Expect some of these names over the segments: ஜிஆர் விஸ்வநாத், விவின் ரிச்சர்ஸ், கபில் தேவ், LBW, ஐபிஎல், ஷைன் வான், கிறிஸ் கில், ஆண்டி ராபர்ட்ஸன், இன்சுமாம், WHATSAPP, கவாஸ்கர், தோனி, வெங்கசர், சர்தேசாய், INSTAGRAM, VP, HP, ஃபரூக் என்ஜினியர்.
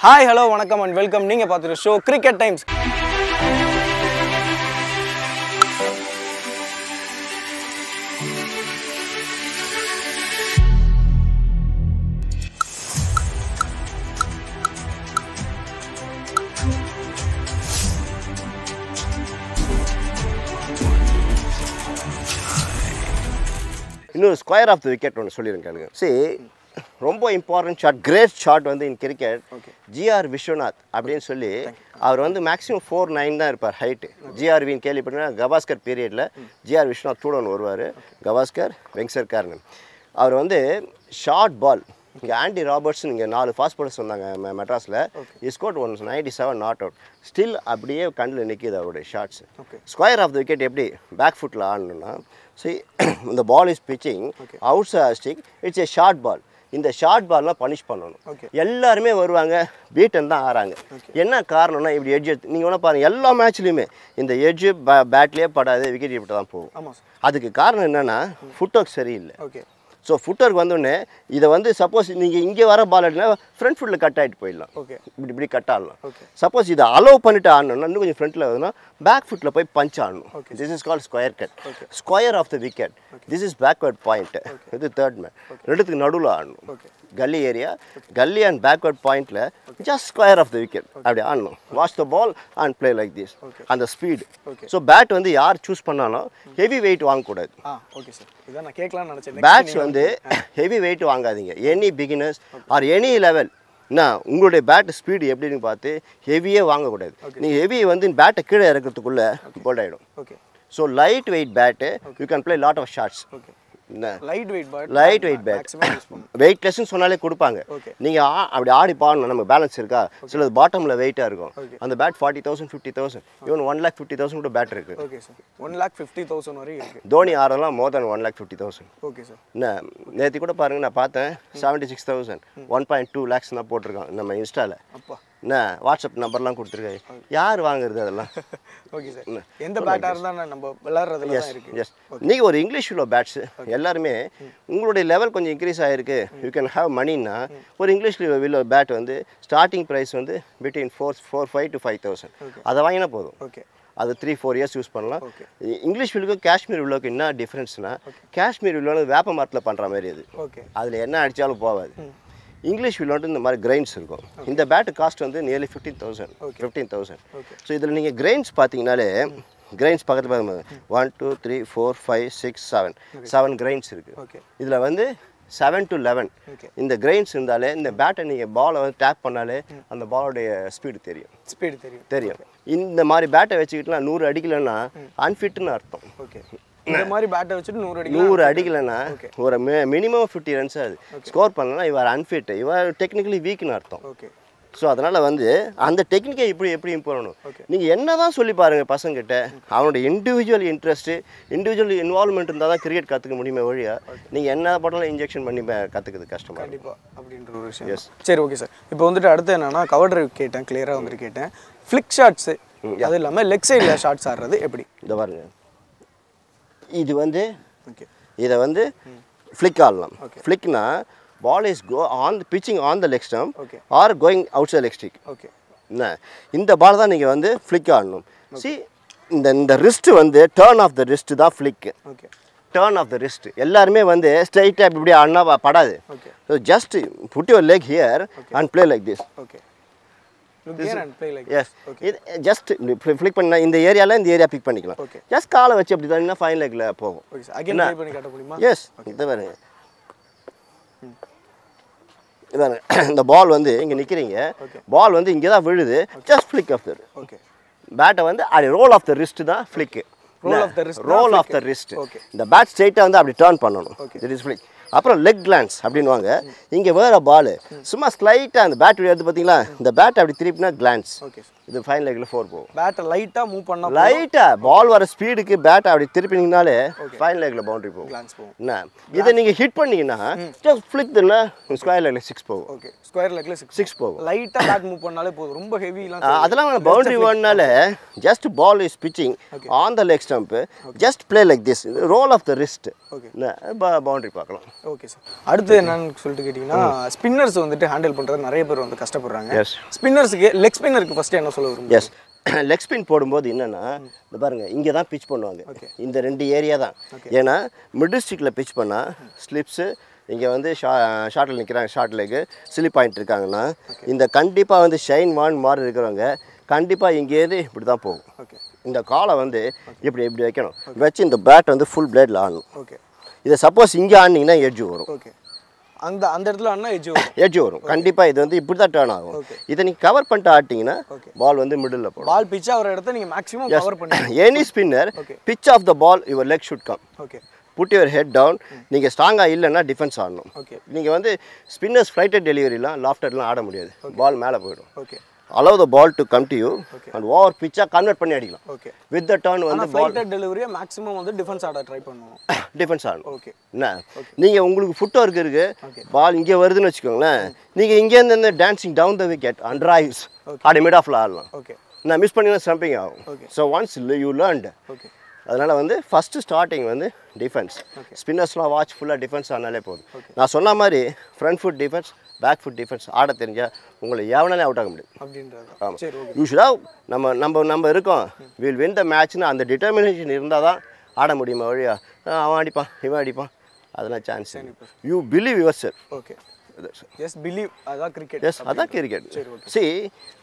Hi hello வணக்கம் and welcome. நீங்கள் பார்த்துட்டு ஷோ கிரிக்கெட் டைம்ஸ். இன்னொரு ஸ்கொயர் ஆஃப் த விக்கெட் ஒன்று சொல்லியிருக்கானுங்க. சரி, ரொம்ப இம்பார்ட்டன்ட் ஷாட், கிரேட் ஷாட் வந்து இன் கிரிக்கெட். ஜிஆர் விஸ்வநாத் அப்படின்னு சொல்லி அவர் வந்து மேக்ஸிமம் 4'9" தான் இருப்பார் ஹைட்டு. ஜிஆர்வின்னு கேள்விப்பட்டீங்கன்னா கவாஸ்கர் பீரியடில் ஜிஆர் விஸ்வநாத் கூட ஒன்று வருவார். கவாஸ்கர் வெங்கசர் காரணம் அவர் வந்து ஷார்ட் பால். இங்கே ஆண்டி ராபர்ட்ஸன் இங்கே 4 ஃபாஸ்ட் பாலர்ஸ் வந்தாங்க மெட்ராஸில். இஸ்கோட் 197 நாட் அவுட். ஸ்டில் அப்படியே கண்ணில் நிற்கிது அவருடைய shots. Square of the wicket எப்படி பேக் ஃபுட்டில் ஆடணும்னா, ஸோ இந்த ball is pitching outside stick, it's a short ball. இந்த ஷார்ட் பால்லாம் பனிஷ் பண்ணணும். எல்லாருமே வருவாங்க, பீட்டன் தான் ஆறாங்க. என்ன காரணம்னா இப்படி எட்ஜ் எடுத்து நீங்கள் ஒன்றா பாருங்கள், எல்லா மேட்ச்லையுமே இந்த எட்ஜு பேட்லேயே படாது, விக்கெட் இப்படி தான் போகும். அதுக்கு காரணம் என்னென்னா ஃபுட் ஒர்க் சரியில்லை. ஸோ ஃபுட் ஒர்க் வந்தோடனே இதை வந்து சப்போஸ் நீங்கள் இங்கே வர பால் ஆட்டினா ஃப்ரண்ட் ஃபுட்டில் கட் ஆகிட்டு போயிடலாம். இப்படி இப்படி கட் ஆடலாம். சப்போஸ் இதை அலோவ் பண்ணிட்டு ஆடணும்னா இன்னும் கொஞ்சம் ஃப்ரண்ட்டில் வருதுன்னா பேக் ஃபுட்டில் போய் பஞ்ச் ஆடணும். This is call square cut, square of the wicket. This is backward point. இது தேர்ட் மேன் ரெண்டுத்துக்கு நடுவில் ஆடணும். Gully area, gully and backward பாயிண்டில் just square of the wicket அப்படி ஆடணும். Watch the ball and play like this. அந்த speed. So bat வந்து யார் சூஸ் பண்ணாலும் ஹெவி வெயிட் வாங்கக்கூடாது. பேட்ஸ் வந்து ஹெவி வெயிட் வாங்காதீங்க. Any beginners or any level நான் உங்களுடைய பேட் ஸ்பீடு எப்படின்னு பார்த்து ஹெவியே வாங்கக்கூடாது. நீங்கள் ஹெவி வந்து பேட்டை கீழே இறக்கிறதுக்குள்ளே போல்ட் ஆகிடும். So light weight bat you can play lot of shots. Light weight bat வெயிட்லெஸ்ன்னு சொன்னாலே கொடுப்பாங்க. நீங்கள் அப்படி ஆடி பாடணும். நமக்கு பேலன்ஸ் இருக்கா, சிலது பாட்டமில் வெயிட்டாக இருக்கும். அந்த பேட் 40,000 50,000 ஈவன் 1,50,000 கூட பேட் இருக்குது. ஓகே சார், 1,50,000 வரைக்கும் இருக்குது. தோனி ஆறெல்லாம் மோர் தேன் 1,50,000. ஓகே சார், நான் நேற்று கூட பாருங்கள், நான் பார்த்தேன் 76,000 1.2 lakhs தான் போட்டிருக்கான் நம்ம இன்ஸ்டாவில். அப்பா என்ன வாட்ஸ்அப் நம்பர்லாம் கொடுத்துருக்காரு, யார் வாங்குறது அதெல்லாம்? ஓகே சார், எந்த பேட்டாக இருந்தால் நம்ம விளாட்றது? எஸ், நீங்கள் ஒரு இங்கிலீஷ் உள்ள பேட்ஸு எல்லாருமே உங்களுடைய லெவல் கொஞ்சம் இன்க்ரீஸ் ஆகிருக்கு, யூ கேன் ஹேவ் மணின்னா ஒரு இங்கிலீஷ் உள்ள பேட் வந்து ஸ்டார்டிங் ப்ரைஸ் வந்து பிட்வீன் 4,500 to 5,000. அதை வாங்கினா போதும். ஓகே, அது 3-4 years யூஸ் பண்ணலாம். இங்கிலீஷ் வில்லுக்கும் காஷ்மீர் வில்லுக்கும் என்ன டிஃப்ரென்ஸ்னால், காஷ்மீர் வில்லுன்னு வேப்ப மரத்தில் பண்ணுற மாதிரி அது. ஓகே, அதில் என்ன அடித்தாலும் போகாது. இங்கிலீஷ் வில்லாட்டு இந்த மாதிரி கிரைன்ஸ் இருக்கும். இந்த பேட்டு காஸ்ட் வந்து நியர்லி 15,000. ஸோ இதில் நீங்கள் கிரைன்ஸ் பார்த்தீங்கனாலே கிரைன்ஸ் பக்கத்தில் பார்க்கும்போது 1 2 3 4 5 6 7 கிரைன்ஸ் இருக்குது. இதில் வந்து 7 to 11 இந்த கிரைன்ஸ் இருந்தாலே இந்த பேட்டை நீங்கள் பாலை வந்து டேப் பண்ணாலே அந்த பாலோடைய ஸ்பீடு தெரியும். இந்த மாதிரி பேட்டை வச்சுக்கிட்டுலாம் 100 அடிக்கலைன்னா அன்ஃபிட்னு அர்த்தம். ஓகே, இந்த மாதிரி பேட்டை வச்சுட்டு 100 அடிக்கலைன்னா ஒரு மினிமம் 50 runs அது ஸ்கோர் பண்ணலன்னா இவர் அன்ஃபிட், இவர் டெக்னிக்கலி வீக்னு அர்த்தம். ஓகே, ஸோ அதனால் வந்து அந்த டெக்னிக்கை எப்படி இம்ப்ரூவ் பண்ணணும். நீங்கள் என்ன தான் சொல்லி பாருங்கள் பசங்கிட்ட, அவனோட இண்டிவிஜுவல் இன்ட்ரெஸ்ட்டு இண்டிவிஜுவல் இன்வால்மெண்ட் இருந்தால் தான் கிரிக்கெட் கற்றுக்க முடியுமே வழியாக. நீங்கள் என்ன போட்டாலும் இன்ஜெக்ஷன் பண்ணி கற்றுக்குது கஷ்டமாக. கண்டிப்பாக அப்படின்ற ஒரு விஷயம். எஸ், சரி, ஓகே சார். இப்போ வந்துட்டு அடுத்து என்னென்னா, கவர் ட்ரைவ் கேட்டேன், கிளியராக வந்துட்டு கேட்டேன். ஃப்ளிக் ஷாட்ஸு, அது இல்லாமல் லெக் சைடில் ஷாட்ஸ் ஆடுறது எப்படி? இதை பாருங்க, இது வந்து இதை வந்து ஃப்ளிக் ஆடலாம். ஃப்ளிக்னா ball is go on the pitching on the leg stump or going outside leg stick. Okay, இந்த பால் தான் நீங்கள் வந்து ஃப்ளிக் ஆடணும். சி, இந்த ரிஸ்ட் வந்து டர்ன் ஆஃப் த ரிஸ்ட் தான் ஃப்ளிக்கு. Okay, turn off the wrist எல்லாருமே வந்து ஸ்ட்ரைட்டாக இப்படி ஆடினா படாது. Okay, so just put your leg here and play like this. Okay, yes, இது ஜஸ்ட் ஃப்ளிக் பண்ண இந்த ஏரியாவில் இந்த ஏரியா பிக் பண்ணிக்கலாம். ஜஸ்ட் காலை வச்சு அப்படி தான் ஃபைன் லெக்கில் போகும். எஸ், இது வேறு இதானே. இந்த பால் வந்து இங்கே நிற்கிறீங்க, பால் வந்து இங்கே தான் விழுது. ஜஸ்ட் ஃப்ளிக் ஆஃப் த பேட்டை வந்து அப்படி ரோல் ஆஃப் த ரிஸ்ட் தான் ஃப்ளிக்கு. Roll off the wrist. இந்த பேட் ஸ்ட்ரைட்டாக வந்து அப்படி டர்ன் பண்ணணும். It is flick. அப்புறம் லெக் கிளான்ஸ் அப்படின்வாங்க. இங்கே வேறு பால் சும்மா ஸ்லைட்டாக அந்த பேட் எடுத்து பார்த்தீங்களா, இந்த பேட் அப்படி திருப்பினா கிளான்ஸ். ஓகே, இது ஃபைன் லெக்கில் 4 போகும். பேட்டை லைட்டாக மூவ் பண்ணலாம். லைட்டாக பால் வர ஸ்பீடுக்கு பேட்டை அப்படி திருப்பினீங்கனாலே ஃபைன் லெக்கில் பவுண்டரி போகும், கிளான்ஸ் போகும். என்ன இதை நீங்கள் ஹிட் பண்ணிங்கன்னா ஜஸ்ட் ஃப்ளிக்னா ஸ்கொயர் லெக்கில் 6 போகும். ஓகே, ஸ்கொயர் லெக்கில் 6 போகும். லைட்டாக பேட் மூவ் பண்ணாலே போதும், ரொம்ப ஹெவிலாம் அதெல்லாம் பவுண்டரி வேணுனால just ball is pitching on the leg stump just play like this roll off the wrist. Okay, boundary பார்க்கலாம். Okay sir. அடுத்து என்னன்னு சொல்லிட்டு கேட்டிங்கன்னா, ஸ்பின்னர்ஸ் வந்துட்டு ஹேண்டில் பண்ணுறது நிறைய பேர் வந்து கஷ்டப்படுறாங்க. ஸ்பின்னர்ஸுக்கு லெக் ஸ்பின்னருக்கு ஃபஸ்ட்டு என்ன சொல்ல விரும்புங்க? எஸ், லெக் ஸ்பின் போடும்போது என்னென்னா, இந்த பாருங்கள் இங்கே தான் பிச் பண்ணுவாங்க. இந்த ரெண்டு ஏரியா தான். ஏன்னா மிடில் ஸ்டிக்கில் பிச் பண்ணால் ஸ்லிப்ஸு, இங்கே வந்து ஷார்ட்டில் நிற்கிறாங்க, ஷார்ட் லெக்கு ஸ்லிப் பாயிண்ட் இருக்காங்கன்னா, இந்த கண்டிப்பாக வந்து ஷைன் வான் மாதிரி இருக்கிறவங்க கண்டிப்பாக இங்கேருந்து இப்படி தான் போகும். ஓகே, இந்த காலை வந்து இப்படி இப்படி வைக்கணும், வச்சு இந்த பேட் வந்து ஃபுல் பிளேடில் ஆடணும். ஓகே, இதை சப்போஸ் இங்கே ஆடினீங்கன்னா எட்ஜ் வரும். ஓகே, அந்த அந்த இடத்துல ஆடினா எட்ஜ் வரும் கண்டிப்பாக. இது வந்து இப்படி தான் டேர்ன் ஆகும். இதை நீங்கள் கவர் பண்ணிட்டு ஆட்டிங்கன்னா பால் வந்து மிடில் போகும். பால் பிச் ஆகிற இடத்த நீங்கள் மேக்ஸிமம் கவர் பண்ணுங்க. Any spinner pitch of the ball your leg should come. Okay, put your head down. நீங்கள் ஸ்ட்ராங்காக இல்லைன்னா டிஃபென்ஸ் ஆடணும். ஓகே, நீங்கள் வந்து ஸ்பின்னர்ஸ் ஃப்ளைட்டட் டெலிவரிலாம் லாஃப்டர்லாம் ஆட முடியாது, பால் மேலே போயிடும். Okay, allow the ball to come to you and over pitch convert பண்ணி அடிக்கலாம். ஓகே, with the turn வந்து ball flighted delivery maximum வந்து டிஃபென்ஸ் ஆட ட்ரை பண்ணுவோம். டிஃபென்ஸ் ஆட. ஓகே, என்ன நீங்க உங்களுக்கு ஃபுட் வர்க் இருக்கு, பால் இங்க வருதுன்னு வெச்சுக்கோங்களே, நீங்க இங்க இருந்து dancing down the wicket and drives ஆட மிட் ஆஃப்ல ஆடலாம். ஓகே, நான் மிஸ் பண்ணினா ஸ்டம்பிங் ஆகும். so once you learned. Okay, அதனால வந்து ஃபர்ஸ்ட் ஸ்டார்டிங் வந்து டிஃபென்ஸ். ஸ்பின்னர்ஸ்லாம் வாட்ச் ஃபுல்லாக டிஃபென்ஸ் ஆனாலே போதும். நான் சொன்ன மாதிரி front foot defence, back foot defence ஆட தெரிஞ்சால் உங்களை எவனாலே அவுட் ஆக முடியும் அப்படின்றது. ஆமாம், யூஸ்வலாக நம்ம நம்ம நம்ம இருக்கோம், வில் வின் த மேட்ச்னு அந்த டிட்டர்மினேஷன் இருந்தால் தான் ஆட முடியுமா வழியா. அவன் அடிப்பான், இவன் அடிப்பான், அதெல்லாம் chance. You believe yourself. Okay, yes believe, அதான் கிரிக்கெட். எஸ், அதான் கிரிக்கெட். சி,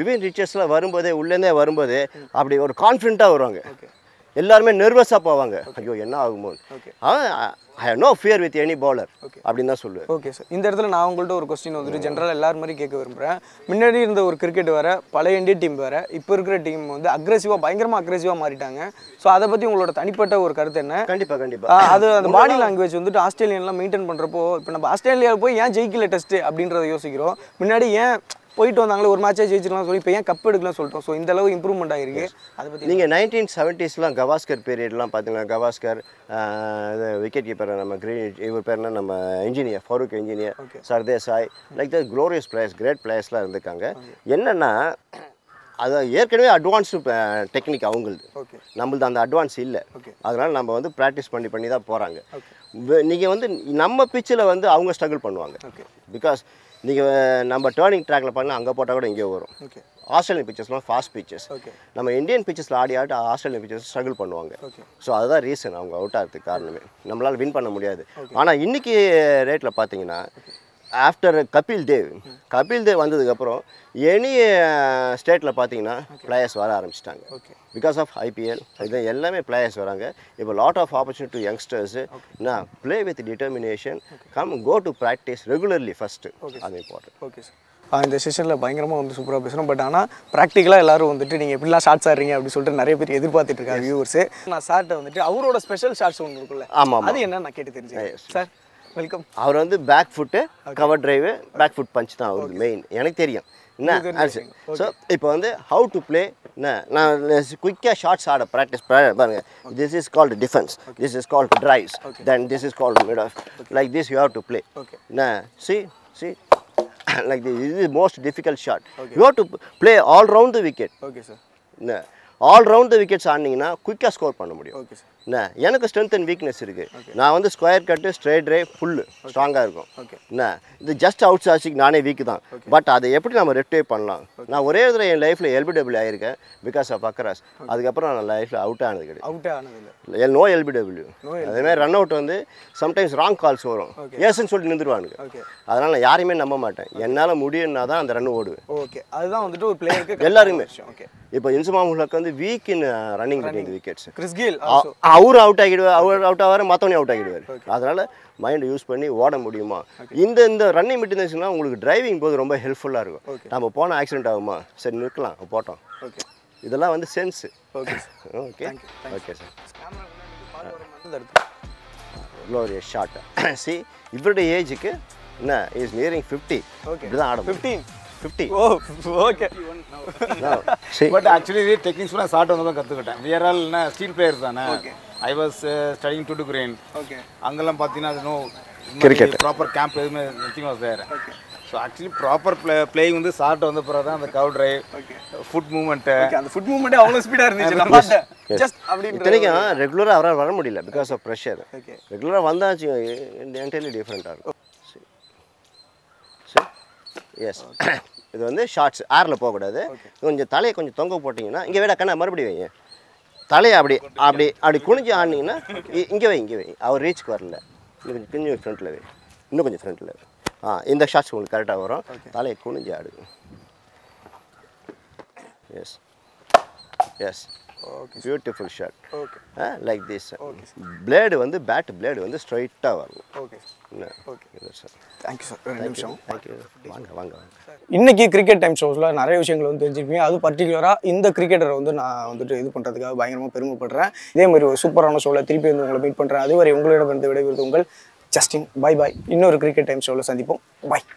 விவின் ரிச்சர்ஸ்லாம் வரும்போதே, உள்ளேருந்தே வரும்போதே அப்படி ஒரு கான்ஃபிடென்ட்டாக வருவாங்க. எல்லாருமே நெர்வஸாக போவாங்க, ஐயோ என்ன ஆகுமோ. I have no fear with any bowler அப்படின்னு தான் சொல்லுவேன். ஓகே சார், இந்த இடத்துல நான் உங்கள்கிட்ட ஒரு கொஸ்டின் வந்துட்டு ஜென்ரலாக எல்லாரும் மாதிரி கேட்க விரும்புகிறேன். முன்னாடி இருந்த ஒரு கிரிக்கெட் வேறு, பழைய இந்திய டீம் வேறு, இப்போ இருக்கிற டீம் வந்து அக்ரெசிவாக, பயங்கரமாக அக்ரெசிவாக மாறிட்டாங்க. ஸோ அதை பற்றி உங்களோட தனிப்பட்ட ஒரு கருத்து என்ன? கண்டிப்பாக கண்டிப்பாக அது அந்த பாடி லாங்குவேஜ் வந்துட்டு ஆஸ்திரேலியன்லாம் மெயின்டைன் பண்ணுறப்போ, இப்போ நம்ம ஆஸ்திரேலியாவில் போய் ஏன் ஜெயிக்கல டெஸ்ட்டு அப்படின்றத யோசிக்கிறோம். முன்னாடி ஏன் போயிட்டு வந்தாங்களே ஒரு மேட்சே ஜெயிச்சிடலாம் சொல்லி இப்போ ஏன் கப் எடுக்கலாம்னு சொல்லிட்டோம். ஸோ இந்த அளவு இம்ப்ரூவ்மெண்ட் ஆகிருக்கு. அதை பற்றி நீங்கள் 1970s கவாஸ்கர் பீரியட்லாம் பார்த்தீங்கன்னா, கவாஸ்கர் விக்கெட் கீப்பர் நம்ம கிரீன், இவர் பேர்னா நம்ம Engineer, ஃபரூக் என்ஜினியர், சர்தேசாய், like the glorious players, great பிளேயர்ஸ்லாம் இருந்திருக்காங்க. என்னென்னா அது ஏற்கனவே அட்வான்ஸு டெக்னிக் அவங்களுது. ஓகே, நம்மளது அந்த அட்வான்ஸ் இல்லை. ஓகே, அதனால் நம்ம வந்து ப்ராக்டிஸ் பண்ணி பண்ணி தான் போகிறாங்க. நீங்கள் வந்து நம்ம பிச்சில் வந்து அவங்க ஸ்ட்ரகிள் பண்ணுவாங்க. ஓகே, பிகாஸ் நீங்கள் நம்ம டேர்னிங் ட்ராக்கில் பண்ணால் அங்கே போட்டால் கூட இங்கே வரும். ஓகே, ஆஸ்திரேலியன் பிச்சர்ஸ்லாம் ஃபாஸ்ட் பிச்சர்ஸ். ஓகே, நம்ம இந்தியன் பிச்சர்ஸில் ஆடி ஆஸ்திரேலியன் பிச்சர்ஸ் ஸ்ட்ரகிள் பண்ணுவாங்க. ஓகே, ஸோ அதுதான் ரீசன் அவங்க அவுட் ஆகிறதுக்கு காரணமே. நம்மளால் வின் பண்ண முடியாது. ஆனால் இன்றைக்கி ரேட்டில் பார்த்தீங்கன்னா, ஆஃப்டர் கபில் தேவ் வந்ததுக்கப்புறம் எனி ஸ்டேட்டில் பார்த்தீங்கன்னா பிளேயர்ஸ் வர ஆரம்பிச்சிட்டாங்க. ஓகே, பிகாஸ் ஆஃப் ஐபிஎல் இது எல்லாமே பிளேயர்ஸ் வராங்க. இப்போ லாட் ஆஃப் ஆப்பர்ச்சுனிட்டி யங்ஸ்டர்ஸு. நான் play with determination, come go to practice regularly first, அது இம்பார்ட்டன்ட். ஓகே சார், இந்த செஷனில் பயங்கரமாக வந்து சூப்பராக பேசணும். பட் ஆனால் ப்ராக்டிக்கலாக எல்லோரும் வந்துட்டு நீங்கள் எப்படிலாம் ஷார்ட்ஸ் ஆடுறீங்க அப்படின்னு சொல்லிட்டு நிறைய பேர் எதிர்பார்த்துட்டு இருக்காங்க வியூவர்ஸு. நான் சார்கிட்ட வந்துட்டு அவரோட ஸ்பெஷல் ஷார்ட்ஸ் ஒன்று இருக்குல்ல, ஆமாம், அது என்ன நான் கேட்டு தெரிஞ்சுக்கிறேன் சார். வெல்கம். அவர் வந்து back foot, cover drive, back foot punch தான் அவருக்கு மெயின், எனக்கு தெரியும் என்ன. ஸோ இப்போ வந்து ஹவு டு ப்ளே, நான் குயிக்காக ஷார்ட்ஸ் ஆட ப்ராக்டிஸ் பாருங்கள். This is called defence, this is called drives, then this is called mid off, like this you have to play. Okay, see like this is most difficult shot. You have to play all round the wicket. Okay sir, என்ன all round the wickets ஆடினீங்கன்னா குயிக்காக score பண்ண முடியும். Okay sir, என்ன எனக்கு strength and weakness இருக்குது. நான் வந்து square cut, straight drive full ஸ்ட்ராங்காக இருக்கும். ஓகே, என்ன இது ஜஸ்ட் அவுட் சாட்சிக்கு நானே வீக்கு தான். பட் அதை எப்படி நம்ம ரெக்டிஃபை பண்ணலாம்? நான் ஒரே இடத்துல என் லைஃப்பில் LBW ஆகியிருக்கேன் பிகாஸ் ஆஃப் அக்கராஸ். அதுக்கப்புறம் நான் லைஃப்பில் அவுட் ஆனது கிடையாது. அவுட் ஆனது இல்லை, நோ LBW. அதேமாதிரி ரன் அவுட் வந்து சம்டைம்ஸ் ராங் கால்ஸ் வரும், ஏசுன்னு சொல்லிட்டு நின்றுடுவானுங்க. அதனால் நான் யாரையுமே நம்ப மாட்டேன். என்னால் முடியும்னா தான் அந்த ரன் ஓடுவேன். ஓகே, அதுதான் வந்துட்டு ஒரு பிளேயருக்கு எல்லாருமே. ஓகே, இப்போ இன்சுமாமுக்கு வந்து weak in running wickets. கிறிஸ் கில் அவர் அவுட் ஆகிடுவார், அவர் அவுட் ஆவார், மற்றவனே அவுட் ஆகிடுவார். அதனால் மைண்டை யூஸ் பண்ணி ஓட முடியுமா. இந்த இந்த ரன்னிங் மட்டும் இருந்துச்சுன்னா உங்களுக்கு டிரைவிங் போது ரொம்ப ஹெல்ப்ஃபுல்லாக இருக்கும். நம்ம போனால் ஆக்சிடென்ட் ஆகுமா, சரி நிற்கலாம், போட்டோம். ஓகே, இதெல்லாம் வந்து sense. Okay okay okay sir, glorious shot. See, இவருடைய ஏஜுக்கு என்ன இஸ் நியரிங் 50. ஓகே, இதுதான் ஆடும் 50. Oh, okay. But actually, the techniques I started on that. We are all steel players, na. Okay. I was studying to do green. Okay. Angalam patina, no. Cricket. Proper camp, nothing was there. Okay. So actually proper playing வந்து short வந்த பிறகு தான் அந்த cover drive foot movement அந்த foot மூவ்மெண்ட்டே அவ்வளோ ஸ்பீடாக இருந்துச்சு. ஜஸ்ட் அப்படி இத்தனைக்கும் ரெகுலராக அவரால் வர முடியல பிகாஸ் ஆஃப் ப்ரெஷர். ஓகே ரெகுலராக வந்தாச்சு என்டையர்லி டிஃப்ரெண்ட்டாக இருக்கும். சரி சரி எஸ் இது வந்து ஷார்ட்ஸ் ஆறில் போகக்கூடாது. கொஞ்சம் தலையை கொஞ்சம் தொங்க போட்டிங்கன்னா இங்கே வேடா கண்ணா மறுபடியும் வைங்க. தலையை அப்படி அப்படி அப்படி குனிஞ்சு ஆடினீங்கன்னா இங்கே வை இங்கே வை. அவர் ரீச்சுக்கு வரல. கொஞ்சம் கொஞ்சம் ஃப்ரண்ட்டில் வை, இன்னும் கொஞ்சம் ஃப்ரண்ட்டில் வை. ஆ இந்த ஷாட்ஸ் உங்களுக்கு கரெக்டாக வரும். தலையை குனிஞ்சு ஆடுங்க. Yes yes okay beautiful shot. Okay like this. Okay blade வந்து பேட் பிளேடு வந்து ஸ்ட்ரைட்டாக வரும். Okay okay sir thank you sir. ஒரு நிமிஷம் தேங்க்யூ. வாங்க வாங்க வாங்க. இன்றைக்கி கிரிக்கெட் டைம் ஷோஸில் நிறைய விஷயங்கள் வந்து தெரிஞ்சுருப்பீங்க. அது பர்டிகுலராக இந்த கிரிக்கெட்டரை வந்து நான் வந்துட்டு இது பண்ணுறதுக்காக பயங்கரமாக பெருமைப்படுறேன். இதேமாதிரி ஒரு சூப்பரான ஷோவில் திருப்பி வந்து உங்களை மீட் பண்ணுறேன். அதுவரை உங்களிடம் இருந்து விடைபெறுது உங்கள் ஜஸ்டின். பாய் பாய். இன்னொரு கிரிக்கெட் டைம் ஷோவில் சந்திப்போம். பாய்.